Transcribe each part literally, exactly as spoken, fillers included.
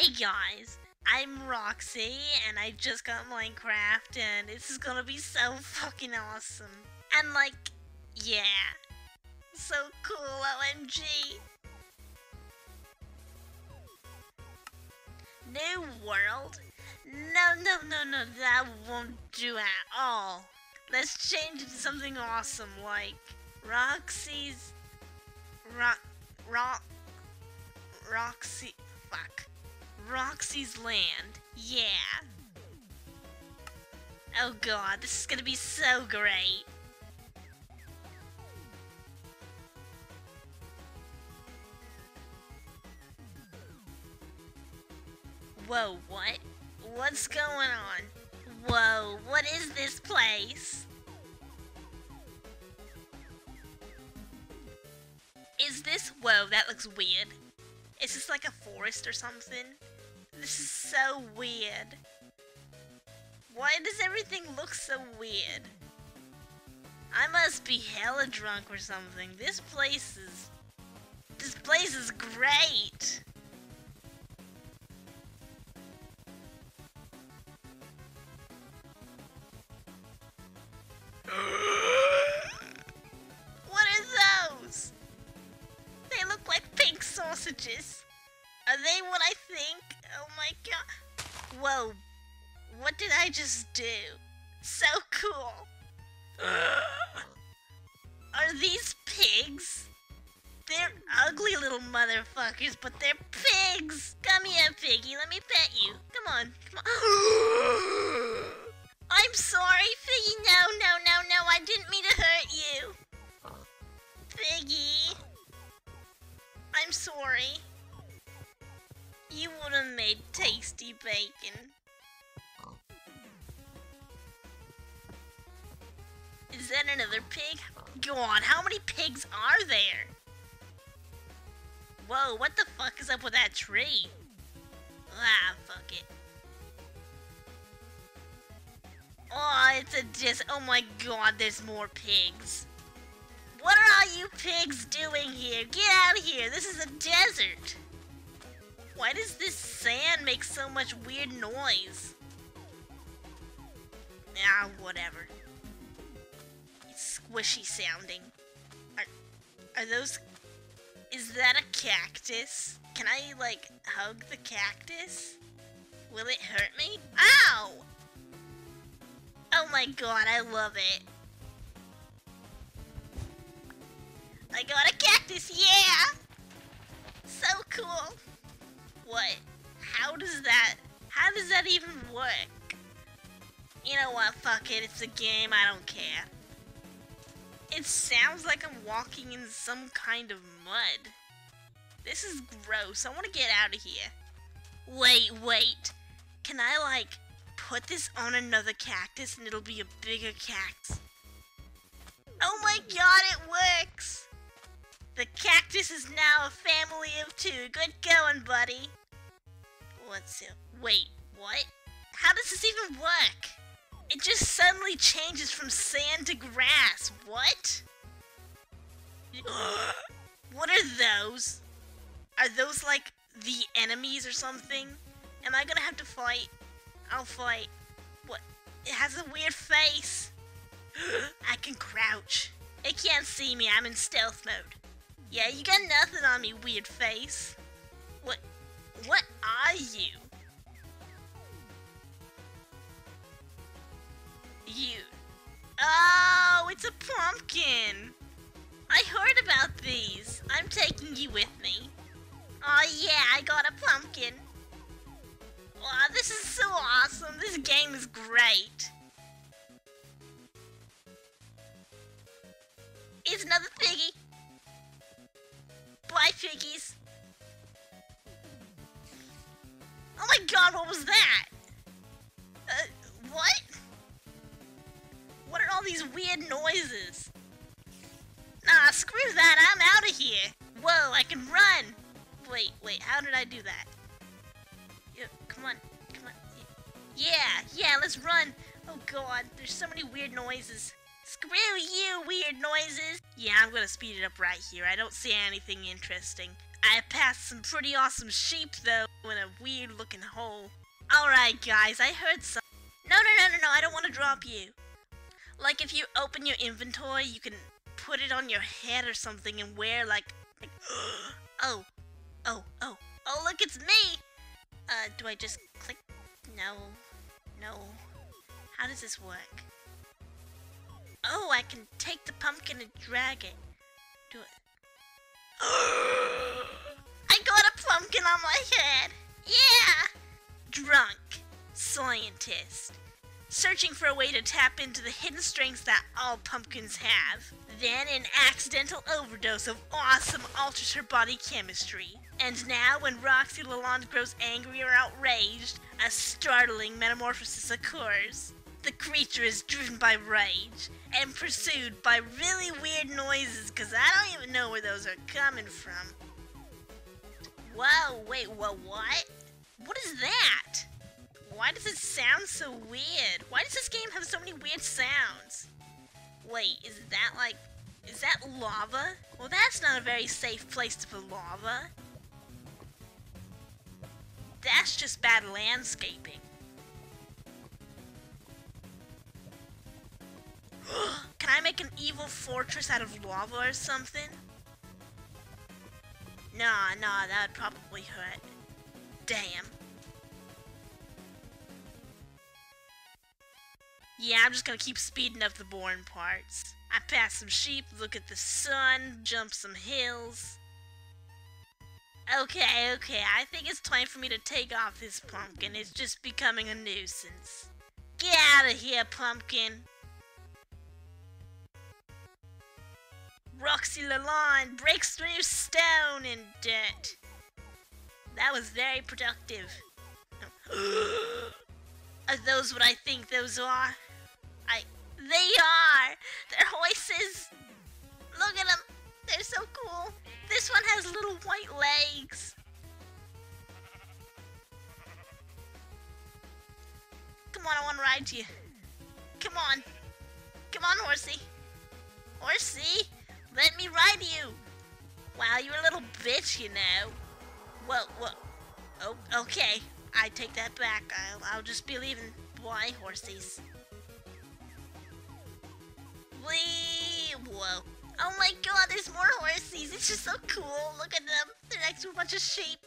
Hey guys, I'm Roxy, and I just got Minecraft, and this is gonna be so fucking awesome. And like, yeah, so cool, O M G. New world? No, no, no, no, that won't do at all. Let's change it to something awesome, like Roxy's... Rock... Rock... Roxy... Fuck. Roxy's Land. Yeah. Oh god, this is gonna be so great. Whoa, what? What's going on? Whoa, what is this place? Is this- whoa, that looks weird. Is this like a forest or something? This is so weird. Why does everything look so weird? I must be hella drunk or something. This place is... This place is great! Sausages? Are they what I think? Oh my god. Whoa. What did I just do? So cool. Are these pigs? They're ugly little motherfuckers, but they're pigs. Come here, piggy. Let me pet you. Come on. Come on. I'm sorry, piggy. No, no, no, no. I didn't mean to hurt you. Piggy. I'm sorry. You would have made tasty bacon. Is that another pig? God, how many pigs are there? Whoa, what the fuck is up with that tree? Ah, fuck it. Oh, it's a dis- oh my god, there's more pigs. What are all you pigs doing here? Get out of here! This is a desert! Why does this sand make so much weird noise? Ah, whatever. It's squishy sounding. Are, are those... Is that a cactus? Can I, like, hug the cactus? Will it hurt me? Ow! Oh my god, I love it. I got a cactus, yeah! So cool! What? How does that... How does that even work? You know what, fuck it, it's a game, I don't care. It sounds like I'm walking in some kind of mud. This is gross, I want to get out of here. Wait, wait. Can I, like, put this on another cactus and it'll be a bigger cactus? Oh my god, it works! The cactus is now a family of two. Good going, buddy. What's it? Wait, what? How does this even work? It just suddenly changes from sand to grass. What? What are those? Are those like the enemies or something? Am I gonna have to fight? I'll fight. What? It has a weird face. I can crouch. It can't see me. I'm in stealth mode. Yeah, you got nothing on me, weird face. What? What are you? You. Oh, it's a pumpkin. I heard about these. I'm taking you with me. Oh yeah, I got a pumpkin. Wow, this is so awesome. This game is great. It's another piggy. Bye, piggies. Oh my god, what was that? Uh, what? What are all these weird noises? Nah, screw that, I'm out of here. Whoa, I can run. Wait, wait, how did I do that? Yeah, come on, come on. Yeah, yeah, let's run. Oh god, there's so many weird noises. Screw you, weird noises! Yeah, I'm gonna speed it up right here. I don't see anything interesting. I passed some pretty awesome sheep, though, in a weird-looking hole. Alright, guys, I heard some- No, no, no, no, no, I don't want to drop you. Like, if you open your inventory, you can put it on your head or something and wear, like... like oh, oh, oh, oh, look, it's me! Uh, do I just click? No, no. How does this work? Oh, I can take the pumpkin and drag it. Do it. I got a pumpkin on my head! Yeah! Drunk scientist. Searching for a way to tap into the hidden strengths that all pumpkins have. Then an accidental overdose of awesome alters her body chemistry. And now, when Roxy Lalonde grows angry or outraged, a startling metamorphosis occurs. The creature is driven by rage, and pursued by really weird noises, cause I don't even know where those are coming from. Whoa, wait, what, what? What is that? Why does it sound so weird? Why does this game have so many weird sounds? Wait, is that like... is that lava? Well, that's not a very safe place to put lava. That's just bad landscaping. Can I make an evil fortress out of lava or something? Nah, nah, that would probably hurt. Damn. Yeah, I'm just gonna keep speeding up the boring parts. I pass some sheep, look at the sun, jump some hills. Okay, okay, I think it's time for me to take off this pumpkin. It's just becoming a nuisance. Get out of here, pumpkin! Roxy Lalonde breaks through stone and dirt. That was very productive. Are those what I think those are? I... They are! Their horses! Look at them! They're so cool! This one has little white legs! Come on, I want to ride you. Come on! Come on, horsey! Horsey! Let me ride you! Wow, you're a little bitch, you know. Whoa, whoa. Oh, okay. I take that back. I'll, I'll just be leaving. Why, horsies? Wee! Whoa. Oh my god, there's more horsies! It's just so cool! Look at them! They're next to a bunch of sheep.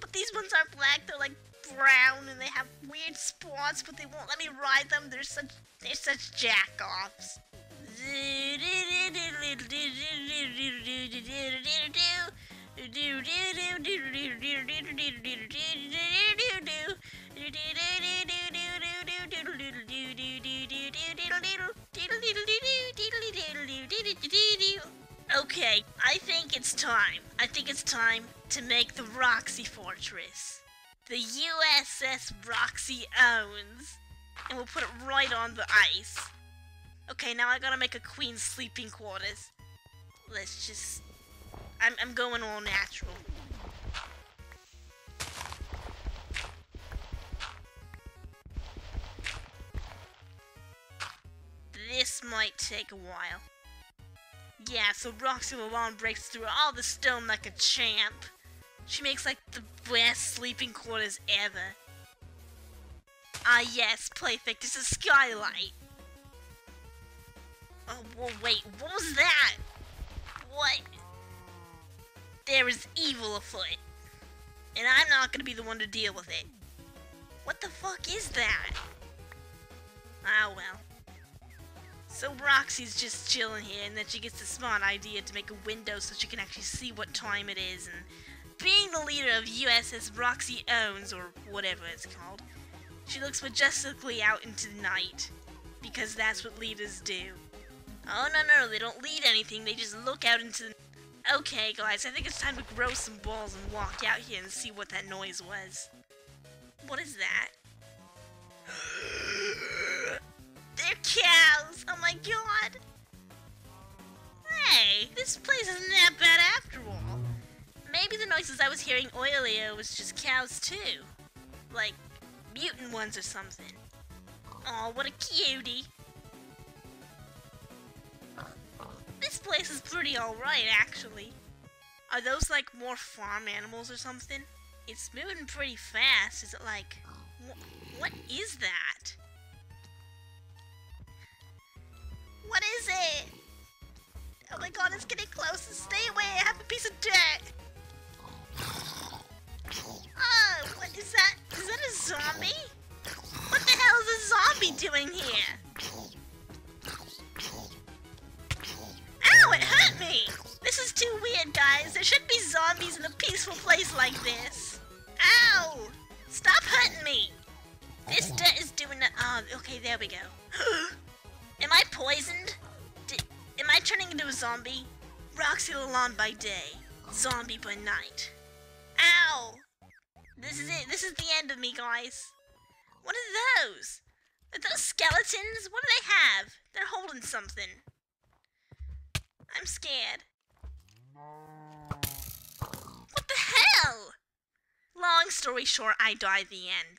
But these ones aren't black, they're like brown and they have weird spots, but they won't let me ride them. They're such, they're such jack-offs. Okay, I think it's time. I think it's time to make the Roxy Fortress. The U S S Roxy owns. And we'll put it right on the ice. Okay, now I gotta make a queen's sleeping quarters. Let's just... I'm, I'm going all natural. This might take a while. Yeah, so Roxy Lalonde breaks through all the stone like a champ. She makes like the best sleeping quarters ever. Ah yes, Playfix, it's a skylight. Oh, well, wait, what was that? What? There is evil afoot. And I'm not gonna be the one to deal with it. What the fuck is that? Ah, well. So Roxy's just chilling here, and then she gets the smart idea to make a window so she can actually see what time it is, and being the leader of U S S Roxy Owns, or whatever it's called, she looks majestically out into the night. Because that's what leaders do. Oh, no, no, they don't lead anything, they just look out into the... Okay, guys, I think it's time to grow some balls and walk out here and see what that noise was. What is that? They're cows! Oh my god! Hey, this place isn't that bad after all. Maybe the noises I was hearing earlier was just cows too. Like, mutant ones or something. Aw, what a cutie! This place is pretty alright, actually. Are those like more farm animals or something? It's moving pretty fast. Is it like... Wh what is that? What is it? Oh my god, it's getting close. Stay away, I have a piece of dirt. Oh, what is that? Is that a zombie? What the hell is a zombie doing here? Ow, it hurt me! This is too weird, guys. There shouldn't be zombies in a peaceful place like this. Ow! Stop hurting me! This dirt is doing it. Oh, okay, there we go. Am I poisoned? D am I turning into a zombie? Roxy Lalonde by day, zombie by night. Ow! This is it. This is the end of me, guys. What are those? Are those skeletons? What do they have? They're holding something. I'm scared. What the hell? Long story short, I die at the end.